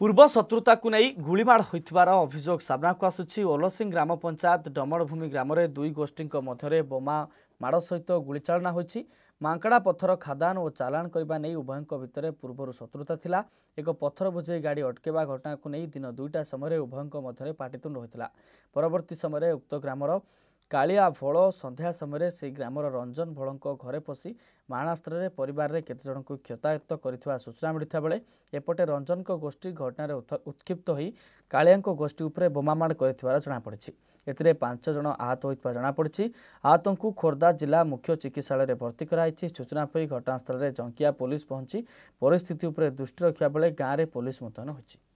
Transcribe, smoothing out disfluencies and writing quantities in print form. पूर्व शत्रुता को नहीं गुड़माड़ होतार अभियोग सामनाकू आसूँ। ओलसिंग ग्राम पंचायत डमणभूमि ग्राम में दुई गोष्ठी मध्य बोमा माड़ सहित गुड़चालना होती। मांकड़ा पथर खादान और चालाण करने उभयों भितर पूर्वर शत्रुता था। एक पथर बोझे गाड़ी अटकेवा घटना को नहीं दिन दुईटा समय उभयों मध्य पाटितुंड होता। परवर्त समय उक्त ग्रामर कालिया भोल संध्या समय से ग्रामर रंजन भोलों घरे पशि मारणास्त्र परिवार रे केते जन को क्षतायत कर सूचना मिलता बेले एपटे रंजन गोष्ठी घटन उत्क्षिप्त हो कालिया गोष्ठी उपर बोमामाड़ कर जमापड़ी। एथिरे 5 जन आहत होता जमापड़ी। आहतों को खोर्धा जिला मुख्य चिकित्सालय भर्ती कराई। सूचना पाई घटनास्थल जंकिया पुलिस पहुंची परिस्थिति उपर दृष्टि रखा बेले गाँव में पुलिस मुतयन होती।